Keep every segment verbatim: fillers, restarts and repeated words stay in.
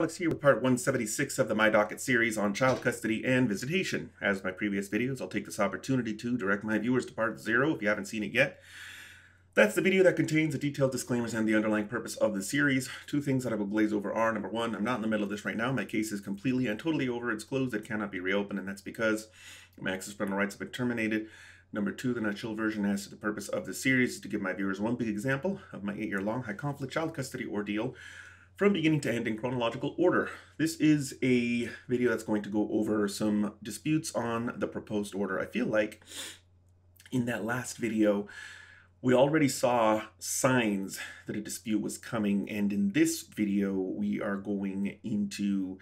Alex here with part one seventy-six of the My Docket series on child custody and visitation. As my previous videos, I'll take this opportunity to direct my viewers to part zero if you haven't seen it yet. That's the video that contains the detailed disclaimers and the underlying purpose of the series. Two things that I will glaze over are, number one, I'm not in the middle of this right now. My case is completely and totally over. It's closed. It cannot be reopened, and that's because my access parental rights have been terminated. Number two, the nutshell version as to the purpose of the series is to give my viewers one big example of my eight-year-long high-conflict child custody ordeal from beginning to end in chronological order. This is a video that's going to go over some disputes on the proposed order. I feel like in that last video, we already saw signs that a dispute was coming, and in this video, we are going into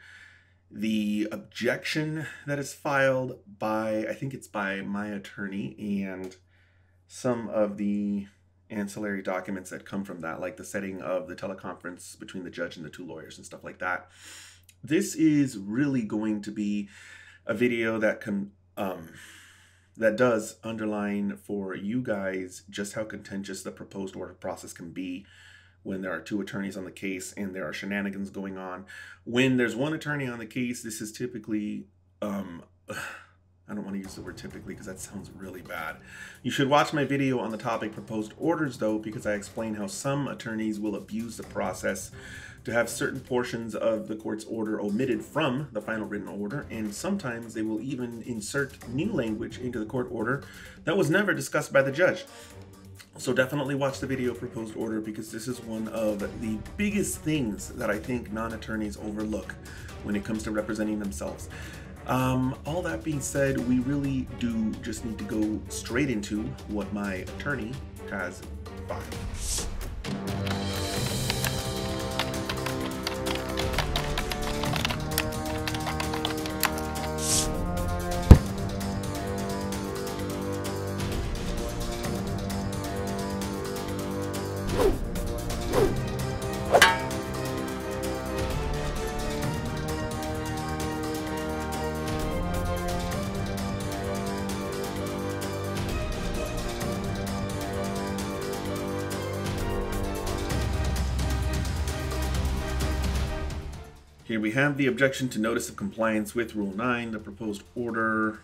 the objection that is filed by, I think it's by my attorney, and some of the ancillary documents that come from that, like the setting of the teleconference between the judge and the two lawyers and stuff like that. This is really going to be a video that can, um, that does underline for you guys just how contentious the proposed order process can be when there are two attorneys on the case and there are shenanigans going on. When there's one attorney on the case, this is typically, um, I don't want to use the word typically because that sounds really bad. You should watch my video on the topic proposed orders though, because I explain how some attorneys will abuse the process to have certain portions of the court's order omitted from the final written order, and sometimes they will even insert new language into the court order that was never discussed by the judge. So definitely watch the video proposed order, because this is one of the biggest things that I think non-attorneys overlook when it comes to representing themselves. Um, all that being said, we really do just need to go straight into what my attorney has filed. Here we have the objection to notice of compliance with Rule nine, the proposed order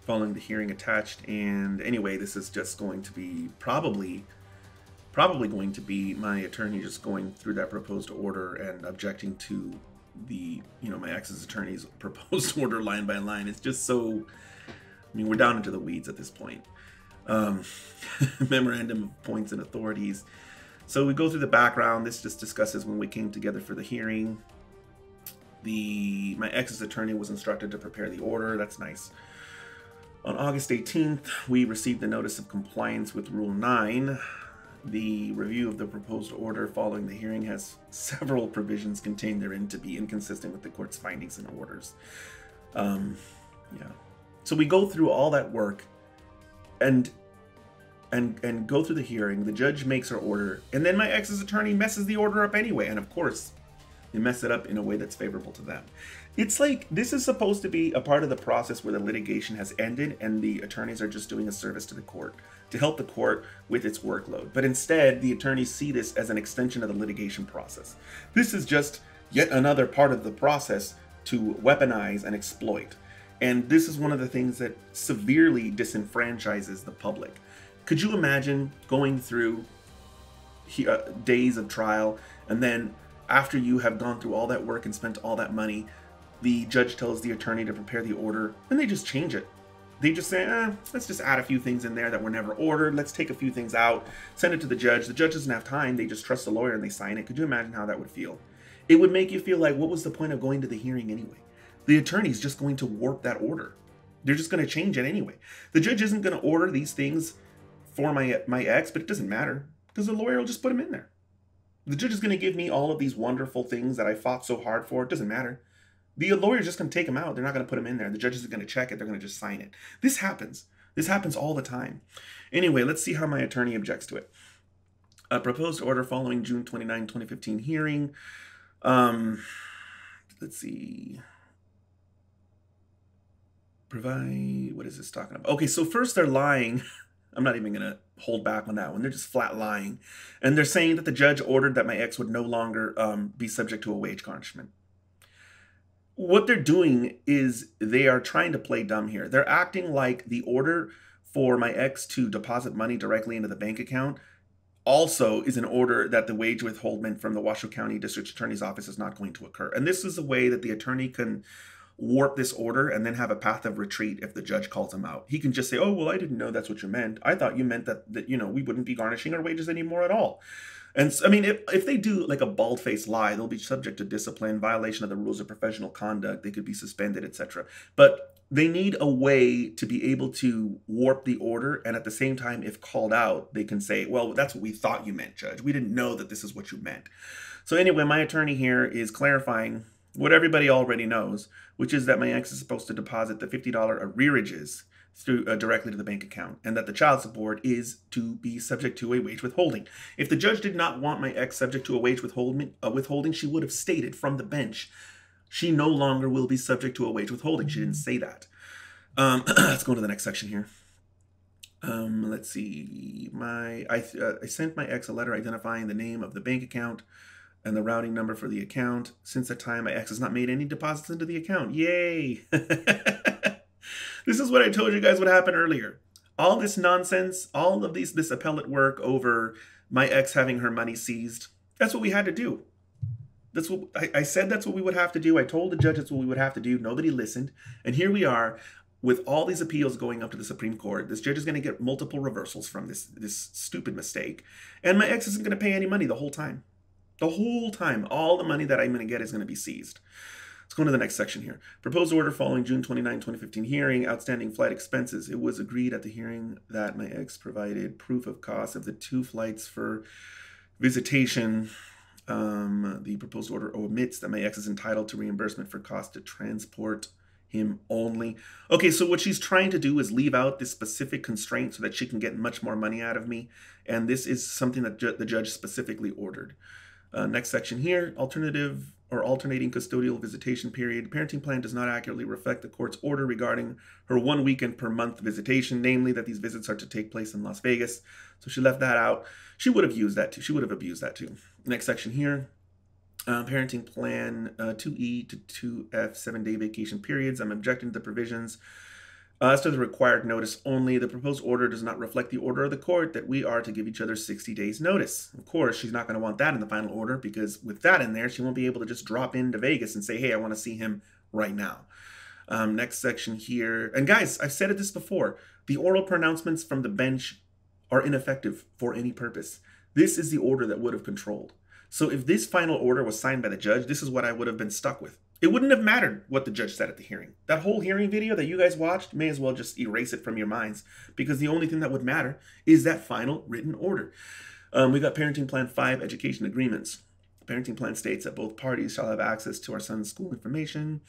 following the hearing attached. And anyway, this is just going to be probably, probably going to be my attorney just going through that proposed order and objecting to the, you know, my ex's attorney's proposed order line by line. It's just so, I mean, we're down into the weeds at this point. Um, memorandum of points and authorities. So we go through the background. This just discusses when we came together for the hearing. The, my ex's attorney was instructed to prepare the order. That's nice. On August eighteenth, we received the notice of compliance with Rule nine. The review of the proposed order following the hearing has several provisions contained therein to be inconsistent with the court's findings and orders. Um, yeah. So we go through all that work and, and, and go through the hearing. The judge makes her order, and then my ex's attorney messes the order up anyway. And of course, they mess it up in a way that's favorable to them. It's like, this is supposed to be a part of the process where the litigation has ended and the attorneys are just doing a service to the court, to help the court with its workload. But instead, the attorneys see this as an extension of the litigation process. This is just yet another part of the process to weaponize and exploit. And this is one of the things that severely disenfranchises the public. Could you imagine going through he- uh, days of trial, and then after you have gone through all that work and spent all that money, the judge tells the attorney to prepare the order, and they just change it. They just say, eh, let's just add a few things in there that were never ordered. Let's take a few things out, send it to the judge. The judge doesn't have time. They just trust the lawyer and they sign it. Could you imagine how that would feel? It would make you feel like, what was the point of going to the hearing anyway? The attorney's just going to warp that order. They're just going to change it anyway. The judge isn't going to order these things for my, my ex, but it doesn't matter because the lawyer will just put them in there. The judge is going to give me all of these wonderful things that I fought so hard for. It doesn't matter. The lawyer's just going to take them out. They're not going to put them in there. The judge isn't going to check it. They're going to just sign it. This happens. This happens all the time. Anyway, let's see how my attorney objects to it. A proposed order following June twenty-ninth, twenty fifteen hearing. Um, let's see. Provide, what is this talking about? Okay, so first they're lying. I'm not even going to hold back on that one. They're just flat lying. And they're saying that the judge ordered that my ex would no longer um, be subject to a wage garnishment. what they're doing is they are trying to play dumb here. They're acting like the order for my ex to deposit money directly into the bank account also is an order that the wage withholdment from the Washoe County District Attorney's Office is not going to occur. And this is a way that the attorney can warp this order and then have a path of retreat if the judge calls him out. He can just say, oh, well, I didn't know that's what you meant. I thought you meant that, that you know, we wouldn't be garnishing our wages anymore at all. And so, I mean, if, if they do like a bald-faced lie, they'll be subject to discipline, violation of the rules of professional conduct. They could be suspended, et cetera. But they need a way to be able to warp the order. And at the same time, if called out, they can say, well, that's what we thought you meant, Judge. We didn't know that this is what you meant. So anyway, my attorney here is clarifying what everybody already knows, which is that my ex is supposed to deposit the fifty dollar arrearages through uh, directly to the bank account, and that the child support is to be subject to a wage withholding. If the judge did not want my ex subject to a wage withholding, uh, withholding, she would have stated from the bench, she no longer will be subject to a wage withholding. She didn't say that. Um, let's go to the next section here. Um, let's see. My I, uh, I sent my ex a letter identifying the name of the bank account and the routing number for the account. Since that time, my ex has not made any deposits into the account. Yay! This is what I told you guys would happen earlier. All this nonsense, all of these, this appellate work over my ex having her money seized, that's what we had to do. That's what I, I said that's what we would have to do. I told the judge that's what we would have to do. Nobody listened. And here we are with all these appeals going up to the Supreme Court. This judge is going to get multiple reversals from this, this stupid mistake. And my ex isn't going to pay any money the whole time. The whole time, all the money that I'm going to get is going to be seized. Let's go into the next section here. Proposed order following June twenty-ninth, twenty fifteen hearing, outstanding flight expenses. It was agreed at the hearing that my ex provided proof of cost of the two flights for visitation. Um, the proposed order omits that my ex is entitled to reimbursement for cost to transport him only. Okay, so what she's trying to do is leave out this specific constraint so that she can get much more money out of me. And this is something that ju- the judge specifically ordered. Uh, next section here, alternative or alternating custodial visitation period. Parenting plan does not accurately reflect the court's order regarding her one weekend per month visitation, namely that these visits are to take place in Las Vegas. So she left that out. She would have used that too. She would have abused that too. Next section here, uh, parenting plan uh, two E to two F, seven-day vacation periods. I'm objecting to the provisions. Uh, as to the required notice only, the proposed order does not reflect the order of the court that we are to give each other sixty days notice. Of course, she's not going to want that in the final order, because with that in there, she won't be able to just drop into Vegas and say, hey, I want to see him right now. Um, next section here. And guys, I've said it this before. The oral pronouncements from the bench are ineffective for any purpose. This is the order that would have controlled. So if this final order was signed by the judge, this is what I would have been stuck with. It wouldn't have mattered what the judge said at the hearing. That whole hearing video that you guys watched, may as well just erase it from your minds, because the only thing that would matter is that final written order. Um, we got Parenting Plan five, Education Agreements. The Parenting Plan states that both parties shall have access to our son's school information.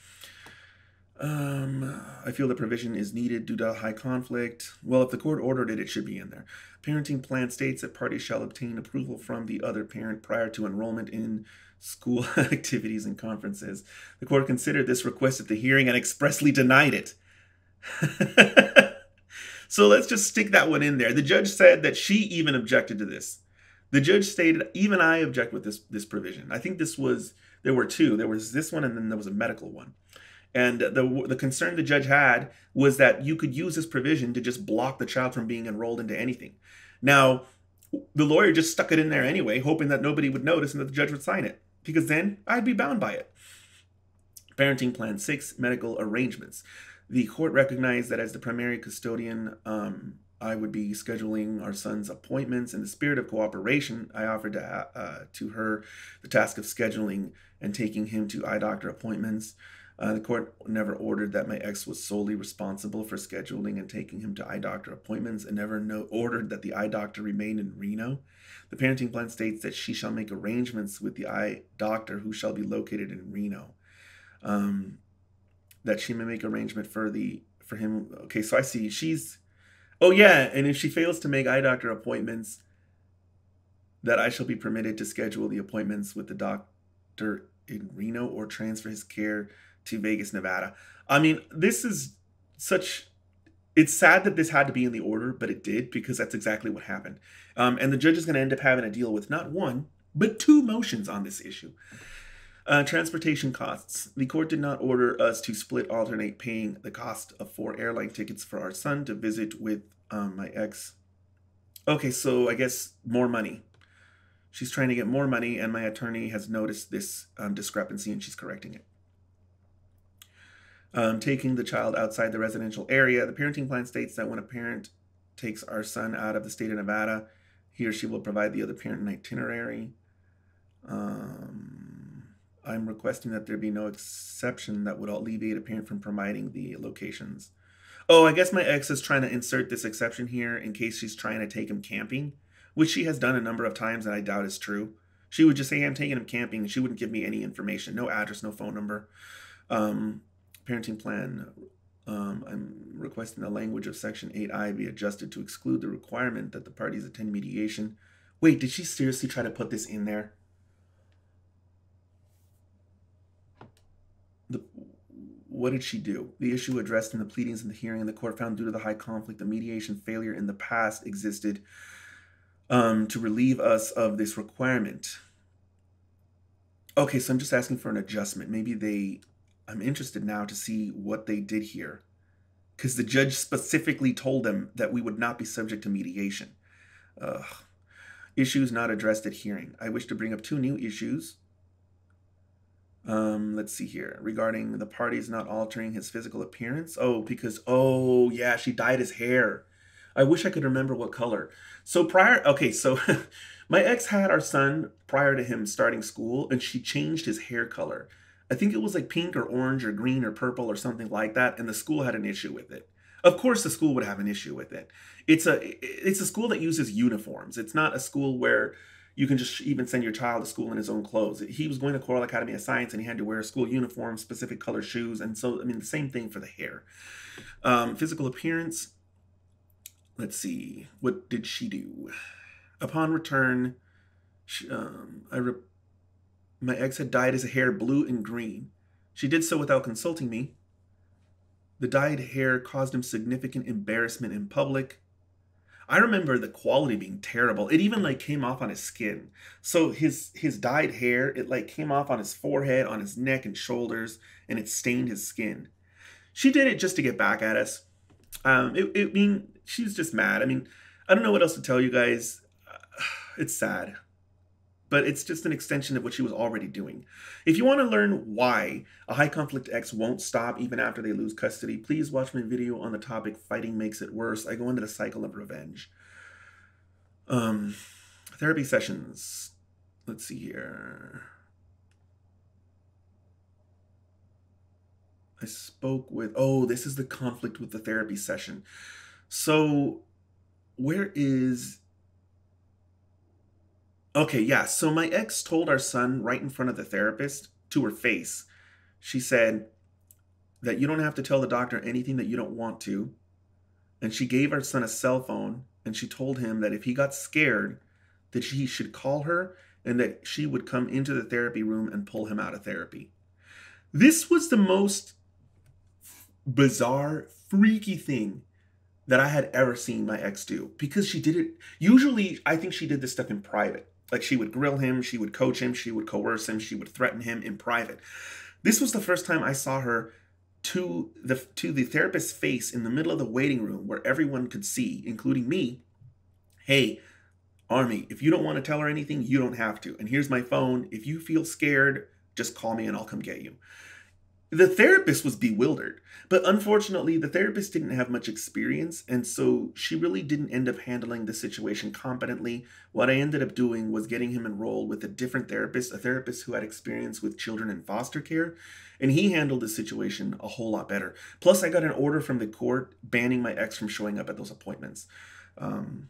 Um, I feel the provision is needed due to high conflict. Well, if the court ordered it, it should be in there. Parenting Plan states that parties shall obtain approval from the other parent prior to enrollment in school activities and conferences. The court considered this request at the hearing and expressly denied it. So let's just stick that one in there. The judge said that she even objected to this. The judge stated, even I object with this, this provision. I think this was, there were two. There was this one, and then there was a medical one. And the, the concern the judge had was that you could use this provision to just block the child from being enrolled into anything. Now, the lawyer just stuck it in there anyway, hoping that nobody would notice and that the judge would sign it, because then I'd be bound by it. Parenting Plan six, Medical Arrangements. The court recognized that as the primary custodian, um, I would be scheduling our son's appointments. In the spirit of cooperation, I offered to, uh, to her the task of scheduling and taking him to eye doctor appointments. Uh, the court never ordered that my ex was solely responsible for scheduling and taking him to eye doctor appointments, and never no ordered that the eye doctor remain in Reno. The parenting plan states that she shall make arrangements with the eye doctor, who shall be located in Reno, um, that she may make arrangement for the for him. Okay, so I see she's, oh yeah, and if she fails to make eye doctor appointments, that I shall be permitted to schedule the appointments with the doctor in Reno or transfer his care to Vegas, Nevada. I mean, this is such, it's sad that this had to be in the order, but it did, because that's exactly what happened. Um, and the judge is going to end up having to deal with not one, but two motions on this issue. Uh, transportation costs. The court did not order us to split alternate paying the cost of four airline tickets for our son to visit with um, my ex. Okay, so I guess more money. She's trying to get more money, and my attorney has noticed this um, discrepancy, and she's correcting it. Um, taking the child outside the residential area. The parenting plan states that when a parent takes our son out of the state of Nevada, he or she will provide the other parent an itinerary. Um, I'm requesting that there be no exception that would alleviate a parent from providing the locations. Oh, I guess my ex is trying to insert this exception here in case she's trying to take him camping, which she has done a number of times and I doubt is true. She would just say, hey, I'm taking him camping, and she wouldn't give me any information, no address, no phone number. Um, parenting plan, um, I'm requesting the language of Section eight I be adjusted to exclude the requirement that the parties attend mediation. Wait, did she seriously try to put this in there? The, what did she do? The issue addressed in the pleadings and the hearing in the court found due to the high conflict, the mediation failure in the past existed um, to relieve us of this requirement. Okay, so I'm just asking for an adjustment. Maybe they, I'm interested now to see what they did here, because the judge specifically told them that we would not be subject to mediation. Ugh. Issues not addressed at hearing. I wish to bring up two new issues. Um, let's see here. Regarding the parties not altering his physical appearance. Oh, because, oh, yeah, she dyed his hair. I wish I could remember what color. So prior, okay, so my ex had our son prior to him starting school, and she changed his hair color. I think it was like pink or orange or green or purple or something like that, and the school had an issue with it. Of course the school would have an issue with it. It's a, it's a school that uses uniforms. It's not a school where you can just even send your child to school in his own clothes. He was going to Coral Academy of Science, and he had to wear a school uniform, specific color shoes. And so, I mean, the same thing for the hair. Um, physical appearance. Let's see. What did she do? Upon return, she, um, I re my ex had dyed his hair blue and green. She did so without consulting me. The dyed hair caused him significant embarrassment in public. I remember the quality being terrible. It even like came off on his skin. So his his dyed hair, it like came off on his forehead, on his neck and shoulders, and it stained his skin. She did it just to get back at us. Um, it, it mean, she was just mad. I mean, I don't know what else to tell you guys. It's sad, but it's just an extension of what she was already doing. If you want to learn why a high conflict ex won't stop even after they lose custody, please watch my video on the topic, Fighting Makes It Worse. I go into the cycle of revenge. Um, therapy sessions. Let's see here. I spoke with, oh, this is the conflict with the therapy session. So where is... Okay, yeah, so my ex told our son right in front of the therapist, to her face, she said that you don't have to tell the doctor anything that you don't want to. And she gave our son a cell phone, and she told him that if he got scared, that he should call her and that she would come into the therapy room and pull him out of therapy. This was the most bizarre, freaky thing that I had ever seen my ex do, because she did it. Usually, I think she did this stuff in private. Like, she would grill him, she would coach him, she would coerce him, she would threaten him in private. This was the first time I saw her to the, to the therapist's face in the middle of the waiting room where everyone could see, including me. Hey, Army, if you don't want to tell her anything, you don't have to. And here's my phone. If you feel scared, just call me and I'll come get you. The therapist was bewildered, but unfortunately, the therapist didn't have much experience, and so she really didn't end up handling the situation competently. What I ended up doing was getting him enrolled with a different therapist, a therapist who had experience with children in foster care, and he handled the situation a whole lot better. Plus, I got an order from the court banning my ex from showing up at those appointments. Um,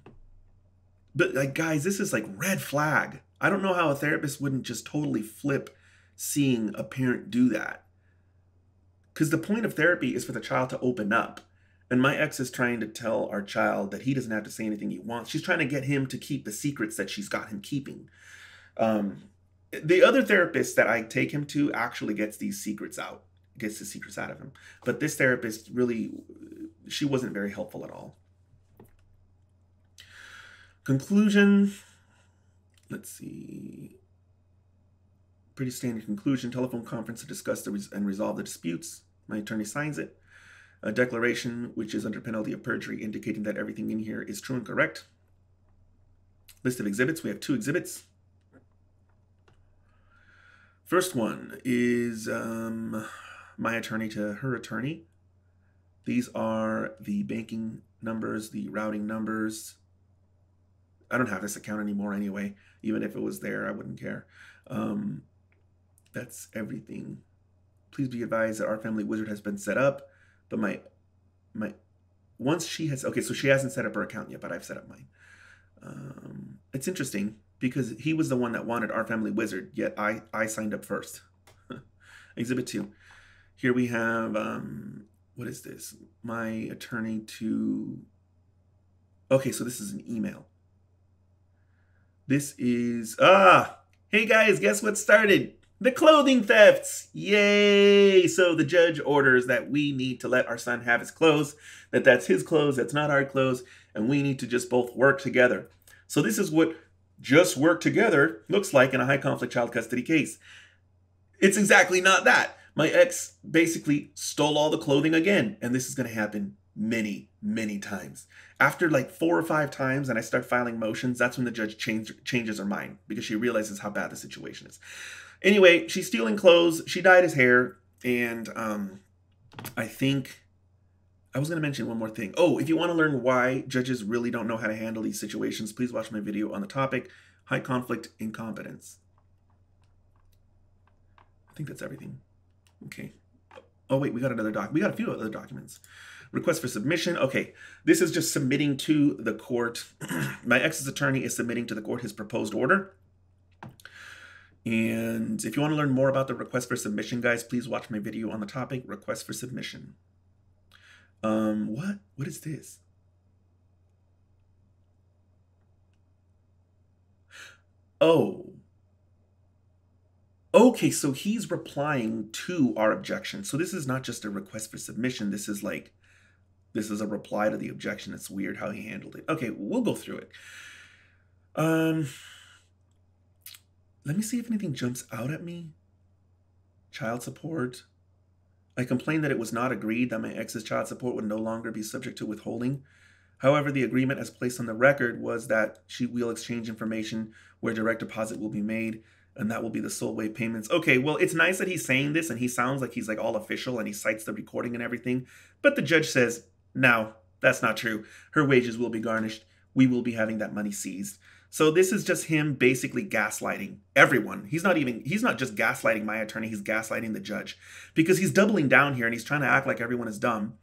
but, like, guys, this is like red flag. I don't know how a therapist wouldn't just totally flip seeing a parent do that. Because the point of therapy is for the child to open up. And my ex is trying to tell our child that he doesn't have to say anything he wants. She's trying to get him to keep the secrets that she's got him keeping. Um, the other therapist that I take him to actually gets these secrets out, gets the secrets out of him. But this therapist really, she wasn't very helpful at all. Conclusion. Let's see. pretty standard conclusion. Telephone conference to discuss the res and resolve the disputes. My attorney signs it. A declaration, which is under penalty of perjury, indicating that everything in here is true and correct. List of exhibits. We have two exhibits. First one is um, my attorney to her attorney. These are the banking numbers, the routing numbers. I don't have this account anymore anyway. Even if it was there, I wouldn't care. Um, that's everything. Please be advised that our family wizard has been set up, but my, my, once she has, okay, so she hasn't set up her account yet, but I've set up mine. Um, it's interesting because he was the one that wanted our family wizard, yet I, I signed up first. Exhibit two. Here we have, um, what is this? My attorney to, okay, so this is an email. This is, ah, hey guys, guess what started? The clothing thefts, yay! So the judge orders that we need to let our son have his clothes, that that's his clothes, that's not our clothes, and we need to just both work together. So this is what just work together looks like in a high conflict child custody case. It's exactly not that. My ex basically stole all the clothing again, and this is gonna happen many, many times. After like four or five times and I start filing motions, that's when the judge change, changes her mind because she realizes how bad the situation is. Anyway, she's stealing clothes. She dyed his hair. And um, I think I was going to mention one more thing. Oh, if you want to learn why judges really don't know how to handle these situations, please watch my video on the topic, high conflict incompetence. I think that's everything. Okay. Oh, wait, we got another doc. We got a few other documents. Request for submission. Okay, this is just submitting to the court. My ex's attorney is submitting to the court his proposed order. And if you want to learn more about the request for submission, guys, please watch my video on the topic, request for submission. Um, what? What is this? Oh. Okay, so he's replying to our objection. So this is not just a request for submission. This is like, this is a reply to the objection. It's weird how he handled it. Okay, we'll go through it. Um, let me see if anything jumps out at me. Child support. I complained that it was not agreed that my ex's child support would no longer be subject to withholding. However, the agreement as placed on the record was that she will exchange information where direct deposit will be made. And that will be the sole way payments. Okay, well, it's nice that he's saying this and he sounds like he's like all official and he cites the recording and everything. But the judge says, no, that's not true. Her wages will be garnished. We will be having that money seized. So this is just him basically gaslighting everyone. He's not even, he's not just gaslighting my attorney. He's gaslighting the judge because he's doubling down here and he's trying to act like everyone is dumb.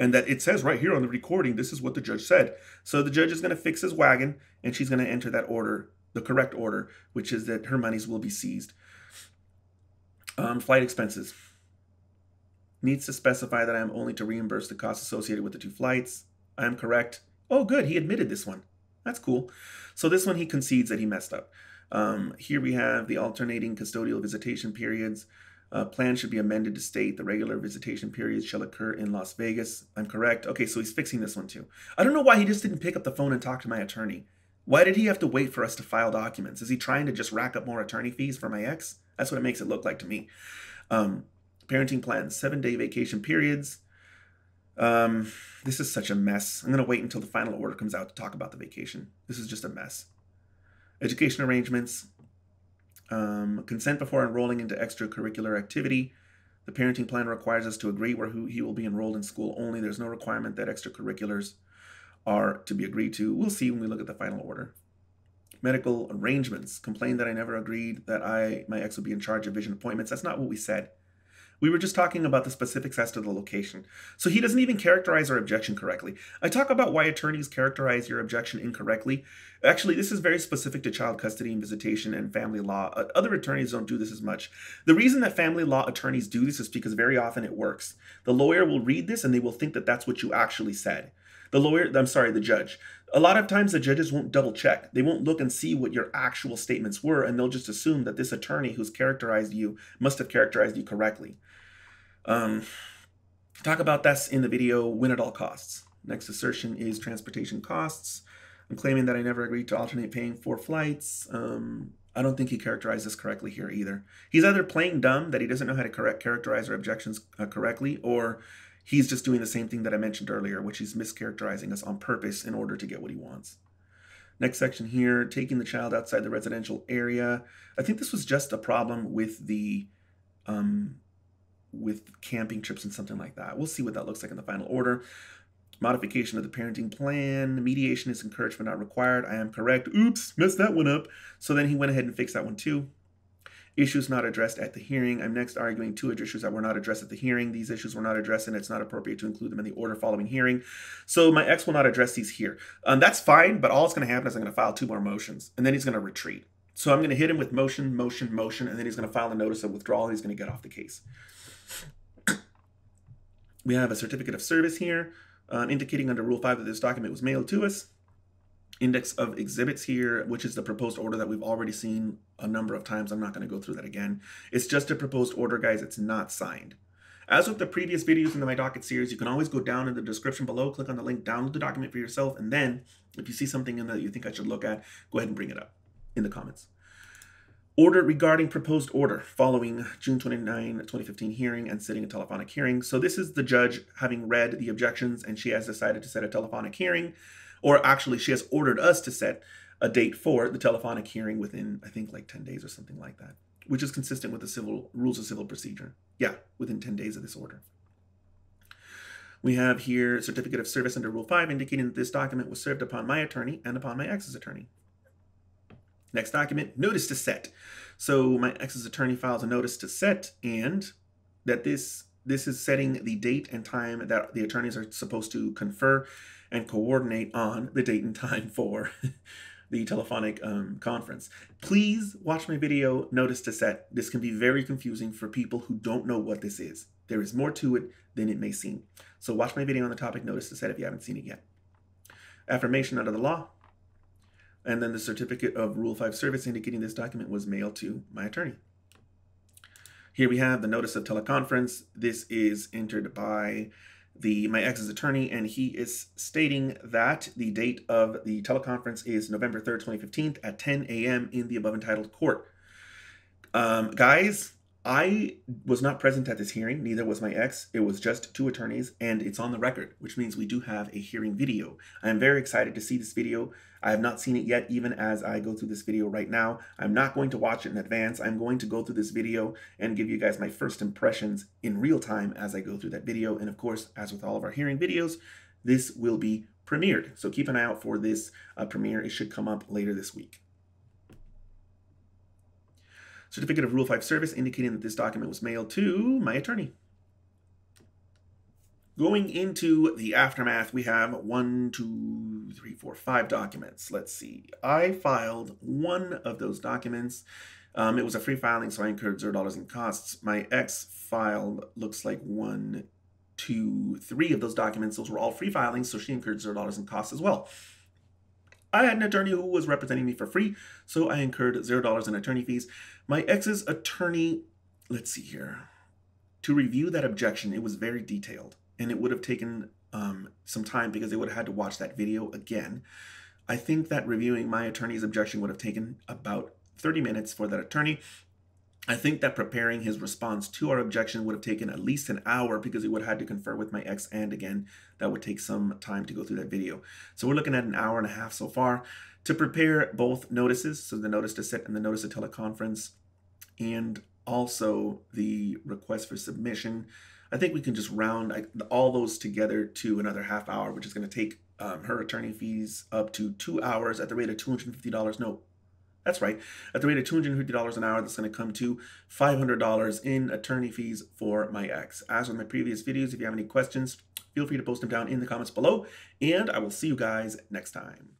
And that it says right here on the recording, this is what the judge said. So the judge is going to fix his wagon and she's going to enter that order, the correct order, which is that her monies will be seized. Um, flight expenses. Needs to specify that I am only to reimburse the costs associated with the two flights. I am correct. Oh, good. He admitted this one. That's cool. So this one he concedes that he messed up. Um, here we have the alternating custodial visitation periods. Uh, plan should be amended to state the regular visitation periods shall occur in Las Vegas. I'm correct. Okay, so he's fixing this one too. I don't know why he just didn't pick up the phone and talk to my attorney. Why did he have to wait for us to file documents? Is he trying to just rack up more attorney fees for my ex? That's what it makes it look like to me. Um, parenting plans, seven-day vacation periods. Um, this is such a mess. I'm going to wait until the final order comes out to talk about the vacation. This is just a mess. Education arrangements. Um, consent before enrolling into extracurricular activity. The parenting plan requires us to agree where who he will be enrolled in school only. There's no requirement that extracurriculars are to be agreed to. We'll see when we look at the final order. Medical arrangements. Complained that I never agreed that I, my ex would be in charge of vision appointments. That's not what we said. We were just talking about the specifics as to the location. So he doesn't even characterize our objection correctly. I talk about why attorneys characterize your objection incorrectly. Actually, this is very specific to child custody and visitation and family law. Other attorneys don't do this as much. The reason that family law attorneys do this is because very often it works. The lawyer will read this and they will think that that's what you actually said. The lawyer, I'm sorry, the judge. A lot of times the judges won't double check. They won't look and see what your actual statements were, and they'll just assume that this attorney who's characterized you must have characterized you correctly. Um, talk about this in the video, win at all costs. Next assertion is transportation costs. I'm claiming that I never agreed to alternate paying four flights. Um, I don't think he characterized this correctly here either. He's either playing dumb, that he doesn't know how to correct characterize our objections uh, correctly, or he's just doing the same thing that I mentioned earlier, which he's mischaracterizing us on purpose in order to get what he wants. Next section here, taking the child outside the residential area. I think this was just a problem with the um, with camping trips and something like that. We'll see what that looks like in the final order. Modification of the parenting plan. Mediation is encouraged but not required. I am correct. Oops, messed that one up. So then he went ahead and fixed that one too. Issues not addressed at the hearing. I'm next arguing two issues that were not addressed at the hearing. These issues were not addressed, and it's not appropriate to include them in the order following hearing. So my ex will not address these here. Um, that's fine, but all that's going to happen is I'm going to file two more motions, and then he's going to retreat. So I'm going to hit him with motion, motion, motion, and then he's going to file a notice of withdrawal. He's going to get off the case. We have a certificate of service here, uh, indicating under Rule five that this document was mailed to us. Index of exhibits here, which is the proposed order that we've already seen a number of times. I'm not going to go through that again. It's just a proposed order, guys. It's not signed. As with the previous videos in the My Docket series, you can always go down in the description below, click on the link, download the document for yourself, and then if you see something in there that you think I should look at, go ahead and bring it up in the comments. Order regarding proposed order following June twenty-ninth, twenty fifteen hearing and sitting a telephonic hearing. So this is the judge having read the objections, and she has decided to set a telephonic hearing. Or actually, she has ordered us to set a date for the telephonic hearing within, I think, like ten days or something like that, which is consistent with the civil rules of civil procedure. Yeah, within ten days of this order. We have here a certificate of service under Rule five indicating that this document was served upon my attorney and upon my ex's attorney. Next document, notice to set. So my ex's attorney files a notice to set, and that this This is setting the date and time that the attorneys are supposed to confer and coordinate on the date and time for the telephonic um, conference. Please watch my video, notice to set. This can be very confusing for people who don't know what this is. There is more to it than it may seem. So watch my video on the topic, notice to set, if you haven't seen it yet. Affirmation under the law. And then the certificate of Rule five service indicating this document was mailed to my attorney. Here we have the notice of teleconference. This is entered by the my ex's attorney, and he is stating that the date of the teleconference is November third, twenty fifteen at ten A M in the above entitled court. Um, guys, I was not present at this hearing, neither was my ex. It was just two attorneys, and it's on the record, which means we do have a hearing video. I am very excited to see this video. I have not seen it yet, even as I go through this video right now. I'm not going to watch it in advance. I'm going to go through this video and give you guys my first impressions in real time as I go through that video. And of course, as with all of our hearing videos, this will be premiered. So keep an eye out for this uh, premiere. It should come up later this week. Certificate of Rule five service indicating that this document was mailed to my attorney. Going into the aftermath, we have one, two, three, four, five documents. Let's see. I filed one of those documents. Um, it was a free filing, so I incurred zero dollars in costs. My ex filed, looks like one, two, three of those documents. Those were all free filings, so she incurred zero dollars in costs as well. I had an attorney who was representing me for free, so I incurred zero dollars in attorney fees. My ex's attorney, let's see here, to review that objection, it was very detailed, and it would have taken um, some time because they would have had to watch that video again. I think that reviewing my attorney's objection would have taken about thirty minutes for that attorney. I think that preparing his response to our objection would have taken at least an hour because he would have had to confer with my ex, and again, that would take some time to go through that video. So we're looking at an hour and a half so far to prepare both notices, so the notice to set and the notice of teleconference, and also the request for submission. I think we can just round all those together to another half hour, which is going to take um, her attorney fees up to two hours at the rate of two hundred fifty dollars. No. That's right. At the rate of two hundred fifty dollars an hour, that's going to come to five hundred dollars in attorney fees for my ex. As with my previous videos, if you have any questions, feel free to post them down in the comments below, and I will see you guys next time.